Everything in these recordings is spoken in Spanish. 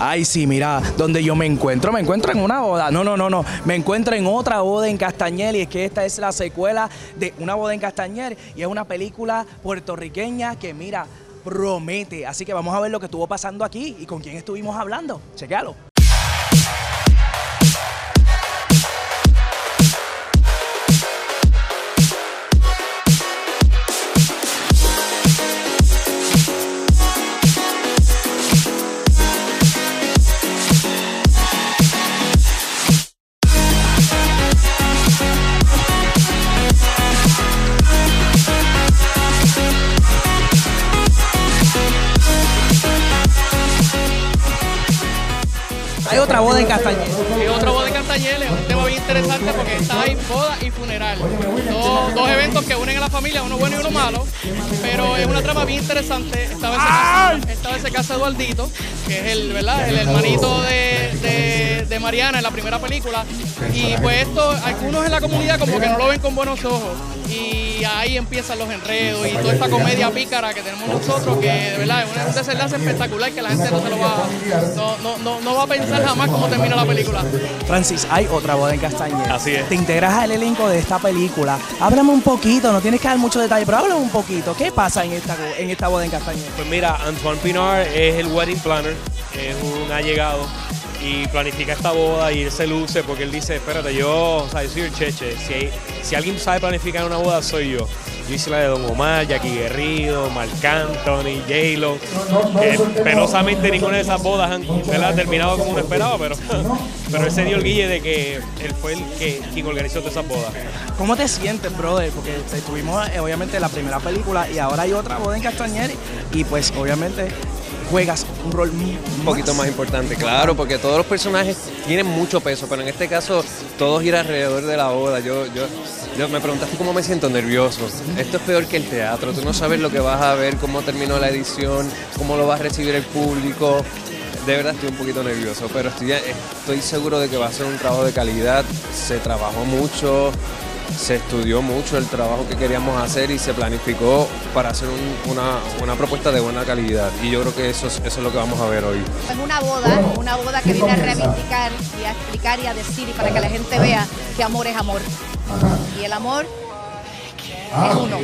Ay, sí, mira, donde yo me encuentro en una boda. No, me encuentro en otra boda en Castañer, y es que esta es la secuela de Una boda en Castañer, y es una película puertorriqueña que, mira, promete. Así que vamos a ver lo que estuvo pasando aquí y con quién estuvimos hablando. Chequéalo. Hay otra boda en Castañer. Hay otra boda en Castañer, es un tema bien interesante porque está ahí boda y funeral. Dos eventos que unen a la familia, uno bueno y uno malo, pero es una trama bien interesante. Esta vez se casa Eduardito, que es el hermanito de Mariana en la primera película. Y pues esto, algunos en la comunidad como que no lo ven con buenos ojos. Y ahí empiezan los enredos y toda esta comedia pícara que tenemos nosotros, que de verdad es un desenlace espectacular que la gente no va a pensar jamás cómo termina la película. Francis, hay otra boda en Castañer. Así es. Te integras al elenco de esta película. Háblame un poquito, no tienes que dar mucho detalle, pero háblame un poquito. ¿Qué pasa en esta boda en Castañer? Pues mira, Antoine Pinard es el wedding planner, es un allegado y planifica esta boda y él se luce porque él dice, espérate, yo soy el cheche, si alguien sabe planificar una boda soy yo. Yo hice la de Don Omar, Jackie Guerrido, Mark Anthony, Jalen. Penosamente ninguna de esas bodas han terminado como uno esperaba, pero él se dio el guille de que él fue el que quien organizó todas esas bodas. ¿Cómo te sientes, brother? Porque tuvimos obviamente la primera película y ahora hay otra boda en Castañer y pues obviamente juegas un rol un poquito más importante, claro, porque todos los personajes tienen mucho peso, pero en este caso todo gira alrededor de la boda. Yo me preguntaste cómo me siento nervioso. Esto es peor que el teatro, tú no sabes lo que vas a ver, cómo terminó la edición, cómo lo va a recibir el público. De verdad estoy un poquito nervioso, pero estoy seguro de que va a ser un trabajo de calidad. Se trabajó mucho, se estudió mucho el trabajo que queríamos hacer y se planificó para hacer una propuesta de buena calidad, y yo creo que eso es lo que vamos a ver hoy. Es una boda que viene a reivindicar y a explicar y a decir, y para que la gente vea que amor es amor y el amor es uno.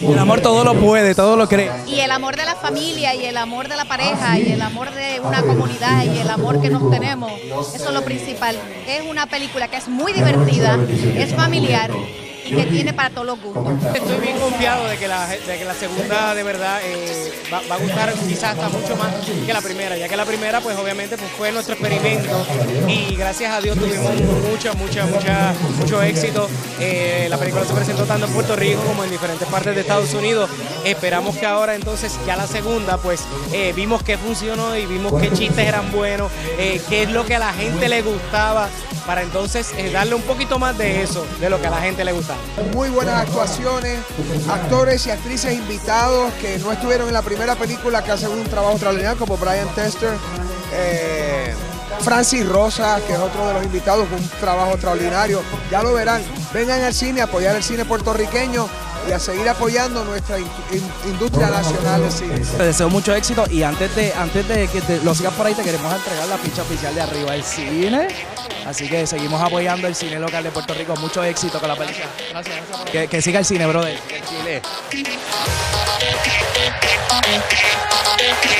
Y el amor todo lo puede, todo lo cree. Y el amor de la familia, y el amor de la pareja, y el amor de una comunidad, y el amor que nos tenemos. Eso es lo principal. Es una película que es muy divertida, es familiar y que tiene para todos los gustos. Estoy bien confiado de que la segunda de verdad va a gustar quizás hasta mucho más que la primera, ya que la primera pues obviamente pues, fue nuestro experimento y gracias a Dios tuvimos mucho éxito. La película se presentó tanto en Puerto Rico como en diferentes partes de Estados Unidos. Esperamos que ahora entonces ya la segunda pues vimos que funcionó y vimos qué chistes eran buenos, qué es lo que a la gente le gustaba, para entonces darle un poquito más de eso, de lo que a la gente le gusta. Muy buenas actuaciones, actores y actrices invitados que no estuvieron en la primera película que hacen un trabajo extraordinario, como Brian Tester, Francis Rosa, que es otro de los invitados, con un trabajo extraordinario. Ya lo verán, vengan al cine a apoyar el cine puertorriqueño y a seguir apoyando nuestra industria nacional de cine. Te deseo mucho éxito y antes de que lo sigas por ahí te queremos entregar la ficha oficial de Arriba El Cine. Así que seguimos apoyando el cine local de Puerto Rico. Mucho éxito con la película. Gracias. Que siga el cine, brother. Que siga el cine.